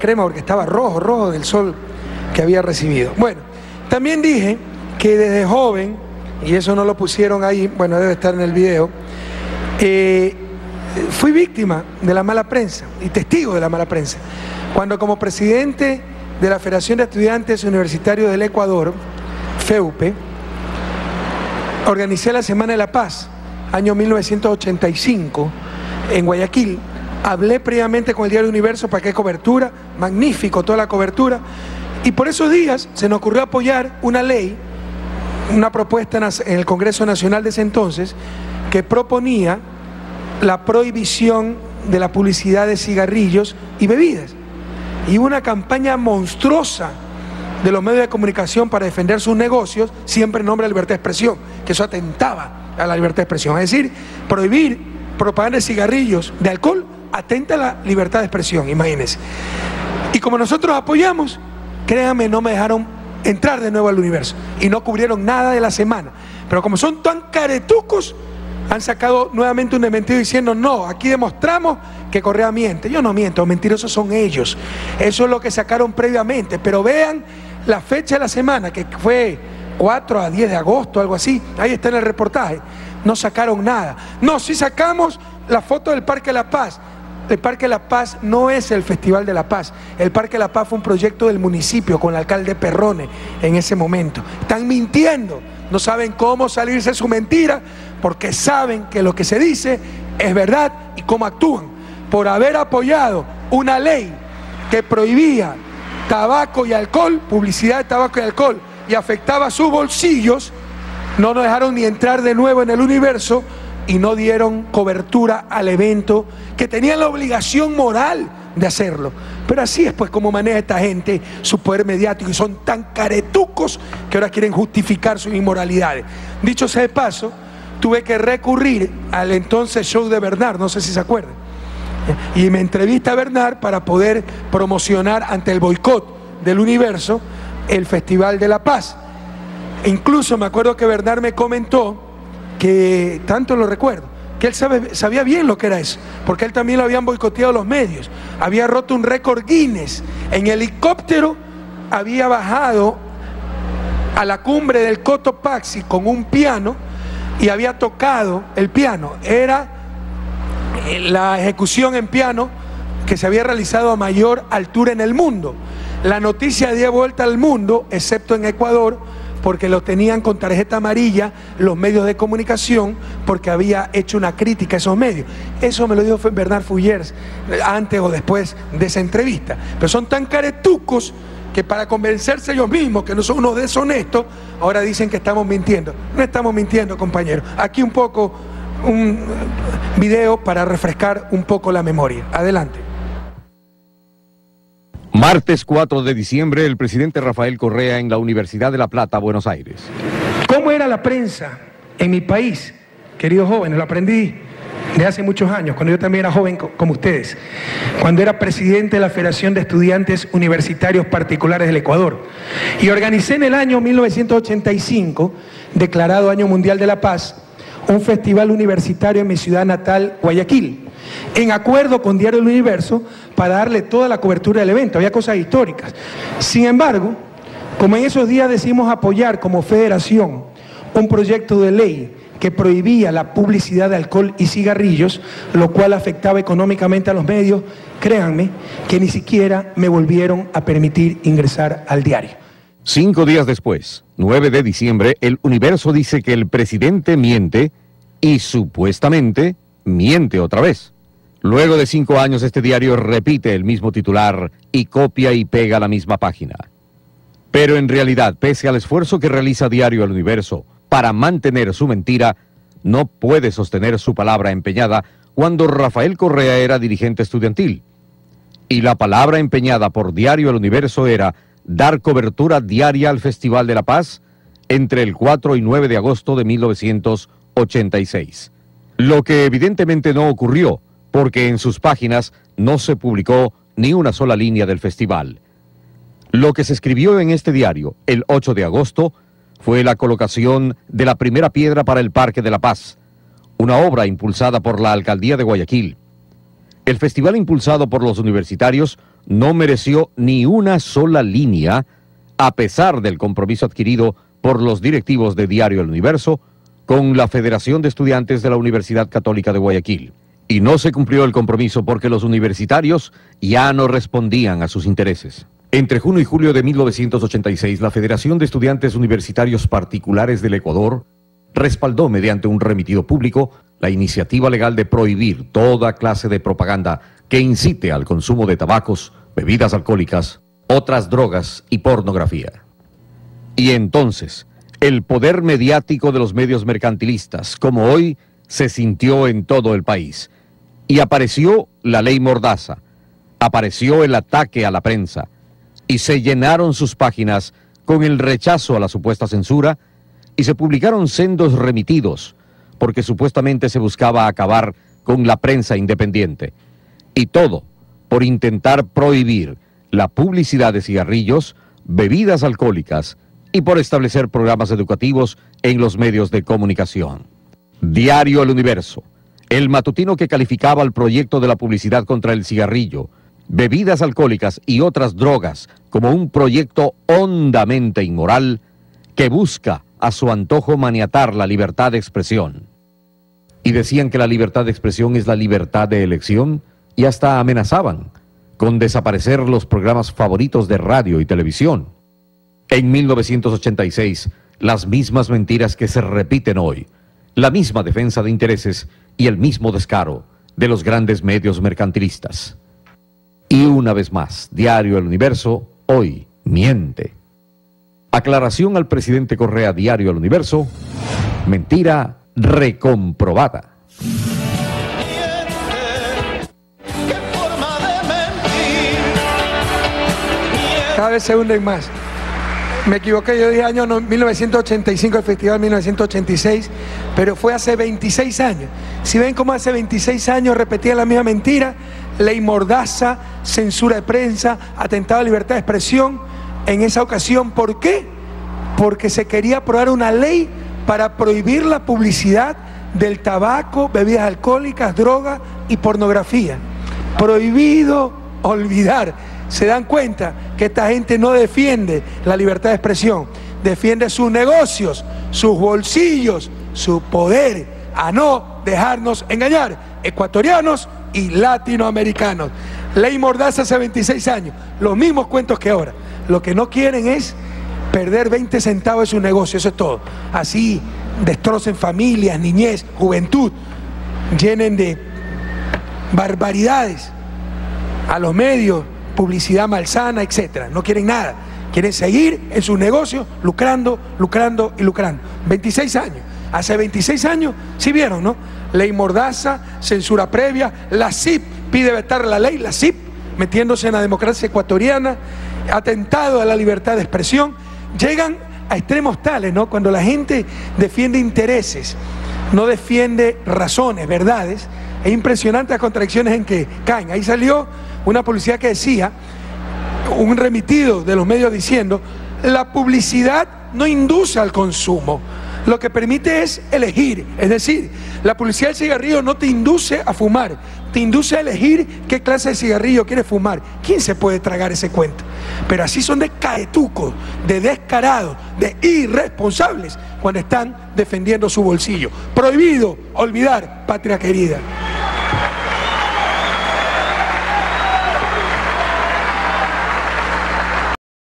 crema porque estaba rojo, rojo del sol que había recibido. Bueno, también dije que desde joven, y eso no lo pusieron ahí, bueno, debe estar en el video, fui víctima de la mala prensa y testigo de la mala prensa. Cuando como presidente de la Federación de Estudiantes Universitarios del Ecuador, FEUPE, organicé la Semana de la Paz, año 1985, en Guayaquil. Hablé previamente con el Diario El Universo para que cobertura, magnífico toda la cobertura, y por esos días se nos ocurrió apoyar una ley, una propuesta en el Congreso Nacional de ese entonces, que proponía la prohibición de la publicidad de cigarrillos y bebidas. Y una campaña monstruosa de los medios de comunicación para defender sus negocios, siempre en nombre de la libertad de expresión, que eso atentaba a la libertad de expresión. Es decir, prohibir propaganda de cigarrillos, de alcohol, atenta a la libertad de expresión, imagínense. Y como nosotros apoyamos, créanme, no me dejaron entrar de nuevo al universo y no cubrieron nada de la semana. Pero como son tan caretucos, han sacado nuevamente un desmentido diciendo, no, aquí demostramos que Correa miente. Yo no miento, mentirosos son ellos. Eso es lo que sacaron previamente. Pero vean la fecha de la semana, que fue 4 a 10 de agosto, algo así. Ahí está en el reportaje. No sacaron nada. No, sí sacamos la foto del Parque de la Paz. El Parque de la Paz no es el Festival de la Paz. El Parque de la Paz fue un proyecto del municipio con el alcalde Perrone en ese momento. Están mintiendo, no saben cómo salirse de su mentira porque saben que lo que se dice es verdad y cómo actúan. Por haber apoyado una ley que prohibía tabaco y alcohol, publicidad de tabaco y alcohol, y afectaba sus bolsillos, no nos dejaron ni entrar de nuevo en el universo y no dieron cobertura al evento, que tenían la obligación moral de hacerlo. Pero así es pues como maneja esta gente su poder mediático, y son tan caretucos que ahora quieren justificar sus inmoralidades. Dicho sea de paso, tuve que recurrir al entonces show de Bernard, no sé si se acuerdan, y me entrevista a Bernard para poder promocionar ante el boicot del universo el Festival de la Paz. E incluso me acuerdo que Bernard me comentó que, tanto lo recuerdo, que él sabía bien lo que era eso, porque él también lo habían boicoteado los medios. Había roto un récord Guinness, en helicóptero había bajado a la cumbre del Cotopaxi con un piano y había tocado el piano. Era la ejecución en piano que se había realizado a mayor altura en el mundo. La noticia dio vuelta al mundo, excepto en Ecuador, porque lo tenían con tarjeta amarilla los medios de comunicación porque había hecho una crítica a esos medios. Eso me lo dijo Bernard Fuller antes o después de esa entrevista. Pero son tan caretucos que para convencerse ellos mismos que no son unos deshonestos, ahora dicen que estamos mintiendo. No estamos mintiendo, compañeros. Aquí un poco, un video para refrescar un poco la memoria. Adelante. Martes 4 de diciembre, el presidente Rafael Correa en la Universidad de La Plata, Buenos Aires. ¿Cómo era la prensa en mi país? Queridos jóvenes, lo aprendí de hace muchos años, cuando yo también era joven como ustedes, cuando era presidente de la Federación de Estudiantes Universitarios Particulares del Ecuador. Y organicé en el año 1985, declarado Año Mundial de la Paz, un festival universitario en mi ciudad natal, Guayaquil, en acuerdo con Diario El Universo para darle toda la cobertura del evento. Había cosas históricas. Sin embargo, como en esos días decidimos apoyar como federación un proyecto de ley que prohibía la publicidad de alcohol y cigarrillos, lo cual afectaba económicamente a los medios, créanme que ni siquiera me volvieron a permitir ingresar al diario. 5 días después, 9 de diciembre, el Universo dice que el presidente miente y supuestamente miente otra vez. Luego de 5 años, este diario repite el mismo titular y copia y pega la misma página. Pero en realidad, pese al esfuerzo que realiza Diario El Universo para mantener su mentira, no puede sostener su palabra empeñada cuando Rafael Correa era dirigente estudiantil. Y la palabra empeñada por Diario El Universo era dar cobertura diaria al Festival de la Paz entre el 4 y 9 de agosto de 1986. Lo que evidentemente no ocurrió, porque en sus páginas no se publicó ni una sola línea del festival. Lo que se escribió en este diario el 8 de agosto fue la colocación de la primera piedra para el Parque de la Paz, una obra impulsada por la Alcaldía de Guayaquil. El festival impulsado por los universitarios no mereció ni una sola línea, a pesar del compromiso adquirido por los directivos de Diario El Universo con la Federación de Estudiantes de la Universidad Católica de Guayaquil. Y no se cumplió el compromiso porque los universitarios ya no respondían a sus intereses. Entre junio y julio de 1986, la Federación de Estudiantes Universitarios Particulares del Ecuador respaldó mediante un remitido público la iniciativa legal de prohibir toda clase de propaganda que incite al consumo de tabacos, bebidas alcohólicas, otras drogas y pornografía. Y entonces, el poder mediático de los medios mercantilistas, como hoy, se sintió en todo el país. Y apareció la ley Mordaza, apareció el ataque a la prensa, y se llenaron sus páginas con el rechazo a la supuesta censura, y se publicaron sendos remitidos, porque supuestamente se buscaba acabar con la prensa independiente. Y todo por intentar prohibir la publicidad de cigarrillos, bebidas alcohólicas y por establecer programas educativos en los medios de comunicación. Diario El Universo, el matutino que calificaba el proyecto de la publicidad contra el cigarrillo, bebidas alcohólicas y otras drogas como un proyecto hondamente inmoral que busca a su antojo maniatar la libertad de expresión. Y decían que la libertad de expresión es la libertad de elección y hasta amenazaban con desaparecer los programas favoritos de radio y televisión. En 1986, las mismas mentiras que se repiten hoy, la misma defensa de intereses y el mismo descaro de los grandes medios mercantilistas. Y una vez más, Diario El Universo hoy miente. Aclaración al presidente Correa, Diario El Universo, mentira recomprobada. Cada vez se hunden más. Me equivoqué, yo dije año 1985, el festival 1986, pero fue hace 26 años. Si ven cómo hace 26 años repetía la misma mentira, ley Mordaza, censura de prensa, atentado a libertad de expresión. En esa ocasión, ¿por qué? Porque se quería aprobar una ley para prohibir la publicidad del tabaco, bebidas alcohólicas, drogas y pornografía. Prohibido olvidar. Se dan cuenta que esta gente no defiende la libertad de expresión, defiende sus negocios, sus bolsillos, su poder, a no dejarnos engañar, ecuatorianos y latinoamericanos. Ley Mordaza hace 26 años, los mismos cuentos que ahora. Lo que no quieren es perder 20 centavos de su negocio, eso es todo. Así destrocen familias, niñez, juventud, llenen de barbaridades a los medios, publicidad malsana, etc. No quieren nada, quieren seguir en sus negocios lucrando, lucrando y lucrando. 26 años, hace 26 años, sí vieron, ¿no? Ley Mordaza, censura previa, la CIP pide vetar la ley, la CIP metiéndose en la democracia ecuatoriana, atentado a la libertad de expresión, llegan a extremos tales, ¿no? Cuando la gente defiende intereses, no defiende razones, verdades, es impresionante las contradicciones en que caen. Ahí salió una publicidad que decía, un remitido de los medios diciendo, la publicidad no induce al consumo, lo que permite es elegir, es decir, la publicidad del cigarrillo no te induce a fumar, te induce a elegir qué clase de cigarrillo quieres fumar. ¿Quién se puede tragar ese cuento? Pero así son de caetucos, de descarados, de irresponsables cuando están defendiendo su bolsillo. Prohibido olvidar, patria querida.